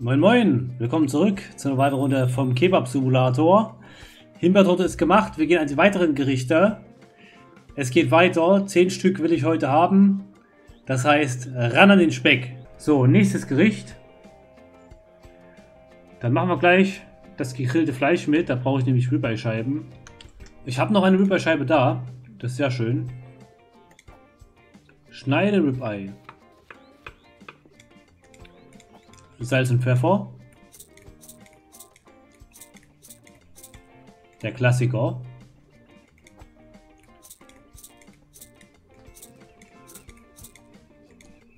Moin moin, willkommen zurück zu einer weiteren Runde vom Kebab Simulator. Himbeertorte ist gemacht, wir gehen an die weiteren Gerichte. Es geht weiter, 10 Stück will ich heute haben. Das heißt, ran an den Speck. So, nächstes Gericht. Dann machen wir gleich das gegrillte Fleisch mit, da brauche ich nämlich Rührei-Scheiben. Ich habe noch eine Rührei-Scheibe da, das ist sehr schön. Schneide Rührei. Salz und Pfeffer. Der Klassiker.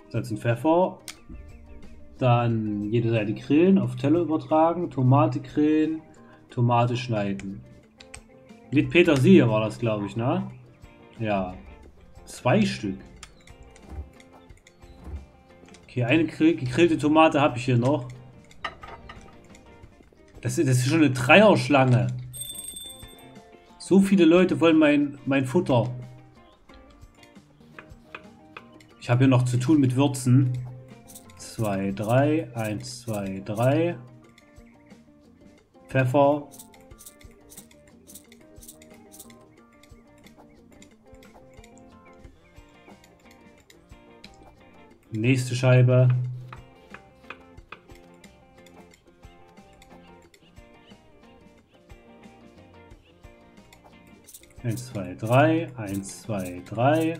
Salz und Pfeffer. Dann jede Seite grillen, auf Teller übertragen, Tomate grillen, Tomate schneiden. Mit Petersilie war das, glaube ich, ne? Ja. 2 Stück. Okay, eine gegrillte Tomate habe ich hier noch. Das ist schon eine Dreierschlange. So viele Leute wollen mein Futter. Ich habe hier noch zu tun mit Würzen. 2, 3, 1, 2, 3. Pfeffer. Nächste Scheibe. Eins, zwei, drei, 1, 2, 3. Ja,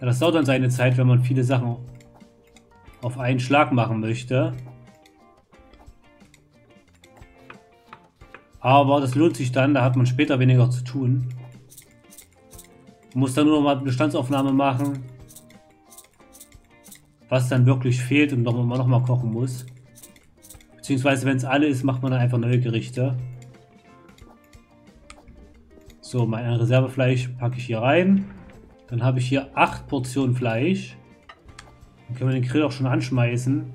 das dauert dann seine Zeit, wenn man viele Sachen auf einen Schlag machen möchte. Aber das lohnt sich dann, da hat man später weniger zu tun. Muss dann nur noch mal eine Bestandsaufnahme machen, was dann wirklich fehlt und noch mal kochen muss. Beziehungsweise wenn es alle ist, macht man dann einfach neue Gerichte. So, mein Reservefleisch packe ich hier rein. Dann habe ich hier 8 Portionen Fleisch. Dann können wir den Grill auch schon anschmeißen.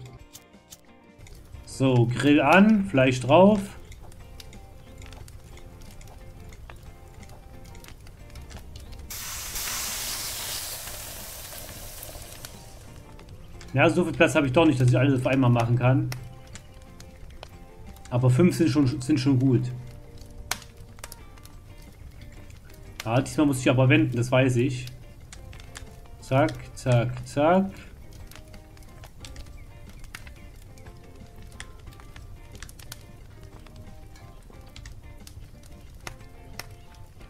So, Grill an, Fleisch drauf. Ja, so viel Platz habe ich doch nicht, dass ich alles auf einmal machen kann. Aber 5 sind schon gut. Ja, diesmal muss ich aber wenden, das weiß ich. Zack, zack, zack.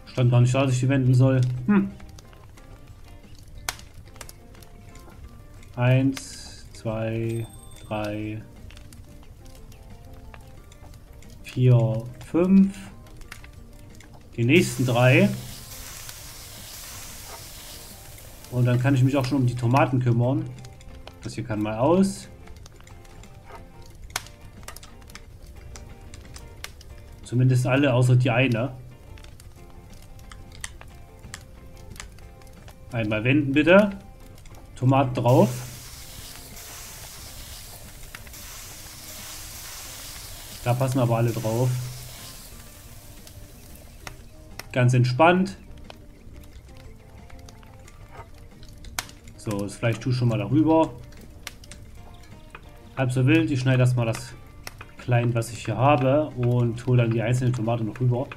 Stand gar nicht da, dass ich die wenden soll. 1, 2, 3, 4, 5. Die nächsten 3. Und dann kann ich mich auch schon um die Tomaten kümmern. Das hier kann mal aus. Zumindest alle, außer die eine. Einmal wenden bitte. Tomaten drauf. Da passen aber alle drauf. Ganz entspannt. So, das Fleisch tue ich schon mal darüber. Halb so wild. Ich schneide erstmal das klein, was ich hier habe, und hole dann die einzelnen Tomaten noch rüber.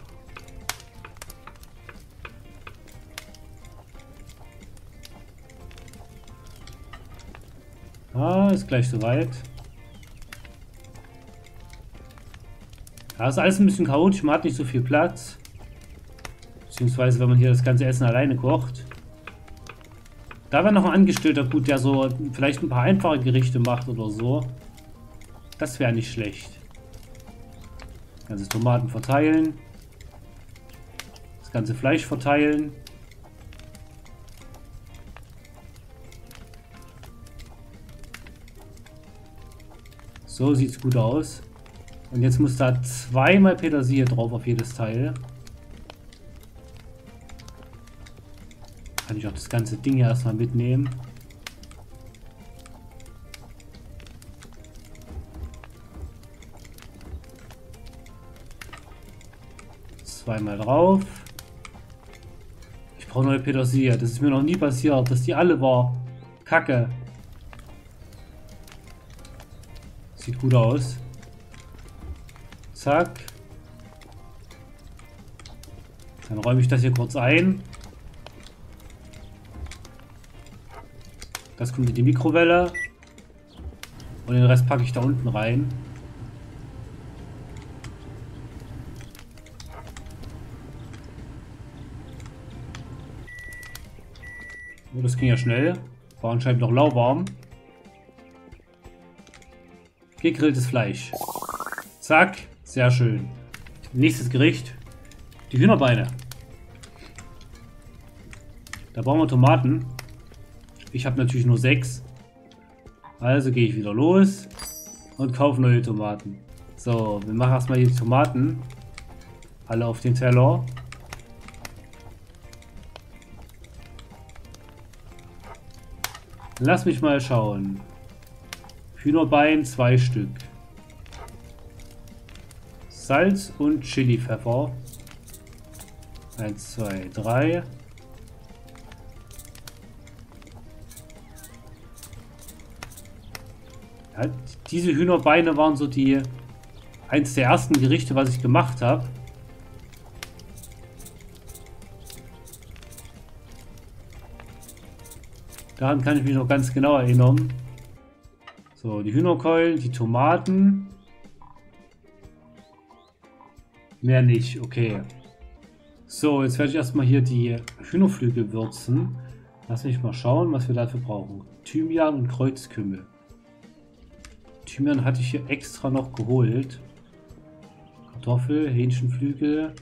Ah, ist gleich soweit. Ja, ist alles ein bisschen chaotisch, man hat nicht so viel Platz. Beziehungsweise wenn man hier das ganze Essen alleine kocht. Da wäre noch ein Angestellter gut, der so vielleicht ein paar einfache Gerichte macht oder so. Das wäre nicht schlecht. Ganze Tomaten verteilen. Das ganze Fleisch verteilen. So sieht es gut aus. Und jetzt muss da 2-mal Petersilie drauf auf jedes Teil. Kann ich auch das ganze Ding hier erstmal mitnehmen. Zweimal drauf. Ich brauche neue Petersilie. Das ist mir noch nie passiert, dass die alle war. Kacke. Sieht gut aus. Zack. Dann räume ich das hier kurz ein. Das kommt in die Mikrowelle. Und den Rest packe ich da unten rein. Oh, das ging ja schnell. War anscheinend noch lauwarm. Gegrilltes Fleisch. Zack. Sehr schön. Nächstes Gericht. Die Hühnerbeine. Da brauchen wir Tomaten. Ich habe natürlich nur 6. Also gehe ich wieder los und kaufe neue Tomaten. So, wir machen erstmal die Tomaten. Alle auf den Teller. Lass mich mal schauen. Hühnerbein 2 Stück. Salz und Chili-Pfeffer. 1, 2, 3. Ja, diese Hühnerbeine waren so die eins der ersten Gerichte, was ich gemacht habe. Daran kann ich mich noch ganz genau erinnern. So, die Hühnerkeulen, die Tomaten. Mehr nicht, okay. So, jetzt werde ich erstmal hier die Hühnerflügel würzen. Lass mich mal schauen, was wir dafür brauchen. Thymian und Kreuzkümmel. Thymian hatte ich hier extra noch geholt. Kartoffel, Hähnchenflügel.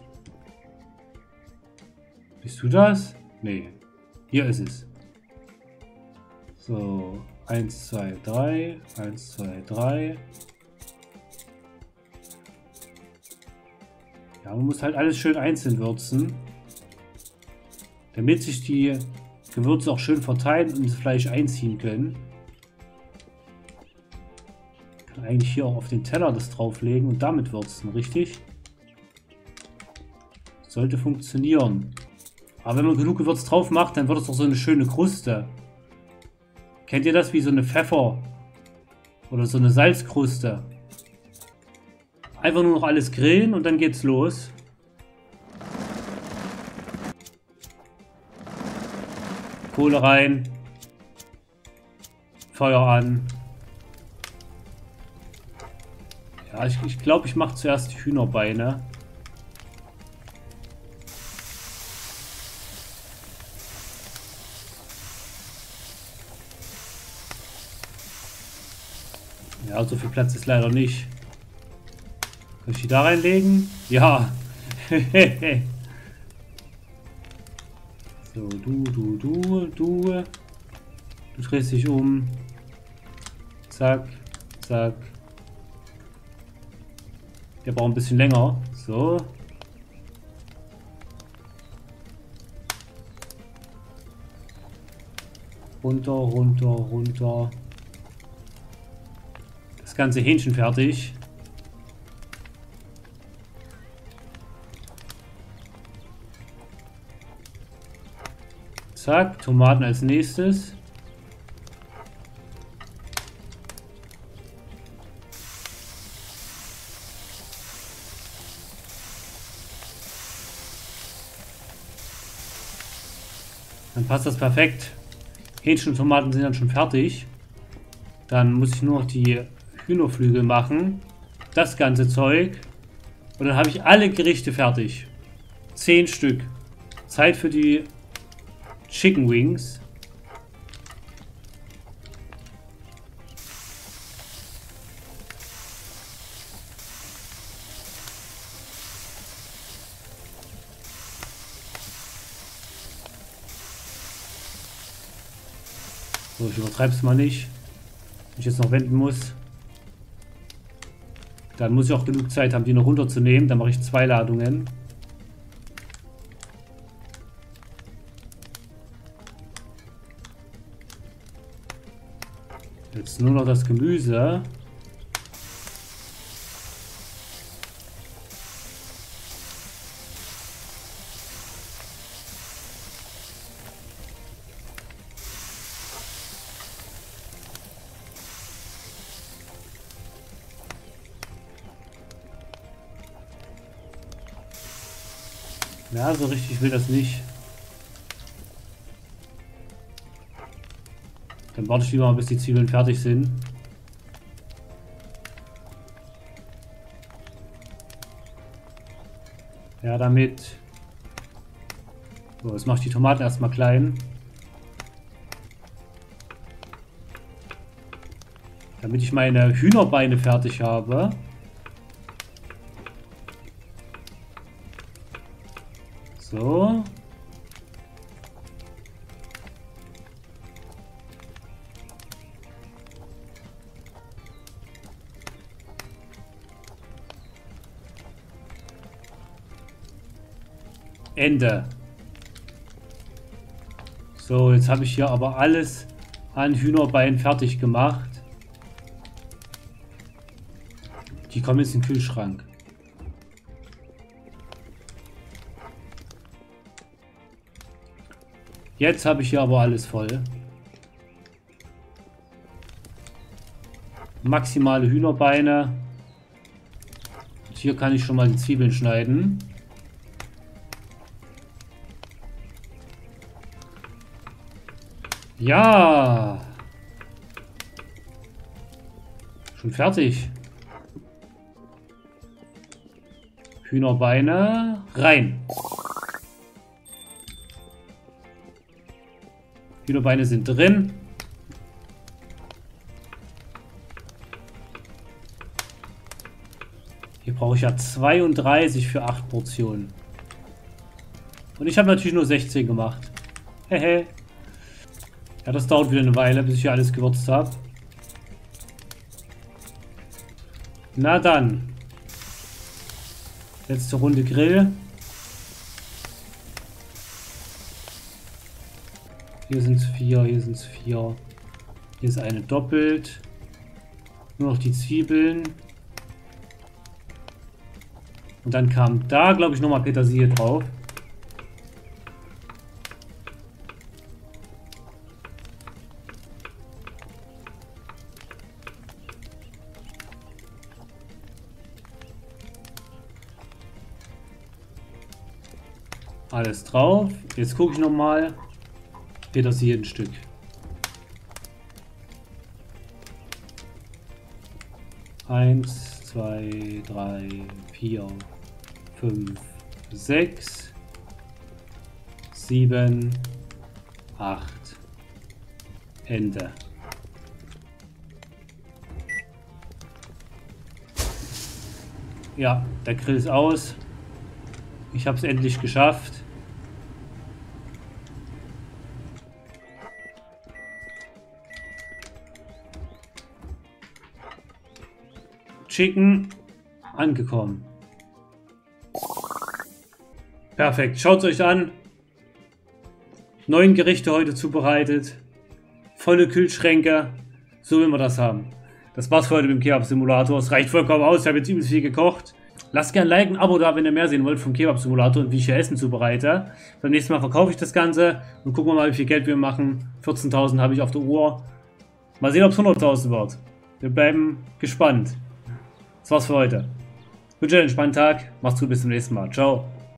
Bist du das? Nee. Hier ist es. So, 1, 2, 3, 1, 2, 3. Ja, man muss halt alles schön einzeln würzen, damit sich die Gewürze auch schön verteilen und das Fleisch einziehen können. Ich kann eigentlich hier auch auf den Teller das drauflegen und damit würzen, richtig? Sollte funktionieren. Aber wenn man genug Gewürz drauf macht, dann wird es auch so eine schöne Kruste. Kennt ihr das wie so eine Pfeffer oder so eine Salzkruste? Einfach nur noch alles grillen und dann geht's los. Kohle rein. Feuer an. Ja, ich glaube, ich mache zuerst die Hühnerbeine. Ja, so viel Platz ist leider nicht. Kann ich die da reinlegen? Ja. So, du. Du drehst dich um. Zack, zack. Der braucht ein bisschen länger. So. Runter, runter, runter. Das ganze Hähnchen fertig. Zack, Tomaten als nächstes. Dann passt das perfekt. Hähnchen und Tomaten sind dann schon fertig. Dann muss ich nur noch die Hühnerflügel machen. Das ganze Zeug. Und dann habe ich alle Gerichte fertig. 10 Stück. Zeit für die Chicken Wings. So, ich übertreibe es mal nicht. Wenn ich jetzt noch wenden muss, dann muss ich auch genug Zeit haben, die noch runterzunehmen. Dann mache ich 2 Ladungen. Jetzt nur noch das Gemüse. Na, so richtig will das nicht. Dann warte ich lieber, bis die Zwiebeln fertig sind. Ja, damit. So, jetzt mache ich die Tomaten erstmal klein. Damit ich meine Hühnerbeine fertig habe. So. Ende. So, jetzt habe ich hier aber alles an Hühnerbeinen fertig gemacht. Die kommen jetzt in den Kühlschrank. Jetzt habe ich hier aber alles voll. Maximale Hühnerbeine. Und hier kann ich schon mal die Zwiebeln schneiden. Ja! Schon fertig. Hühnerbeine rein. Hühnerbeine sind drin. Hier brauche ich ja 32 für 8 Portionen. Und ich habe natürlich nur 16 gemacht. Hehe. Ja, das dauert wieder eine Weile, bis ich hier alles gewürzt habe. Na dann. Letzte Runde Grill. Hier sind es 4, hier sind es 4. Hier ist eine doppelt. Nur noch die Zwiebeln. Und dann kam da, glaube ich, nochmal Petersilie drauf. Alles drauf. Jetzt gucke ich nochmal. Petersilie ein Stück. Eins, zwei, drei, vier, fünf, sechs, sieben, acht. Ende. Ja, der Grill ist aus. Ich habe es endlich geschafft. Chicken angekommen. Perfekt, schaut es euch an. 9 Gerichte heute zubereitet. Volle Kühlschränke. So will man das haben. Das war's für heute mit dem Kebab Simulator. Es reicht vollkommen aus. Ich habe jetzt übelst viel gekocht. Lasst gerne ein Like, ein Abo da, wenn ihr mehr sehen wollt vom Kebab Simulator und wie ich hier Essen zubereite. Beim nächsten Mal verkaufe ich das Ganze und gucken wir mal, wie viel Geld wir machen. 14.000 habe ich auf der Uhr. Mal sehen, ob es 100.000 wird. Wir bleiben gespannt. Das war's für heute. Ich wünsche euch einen spannenden Tag. Macht's gut, bis zum nächsten Mal. Ciao.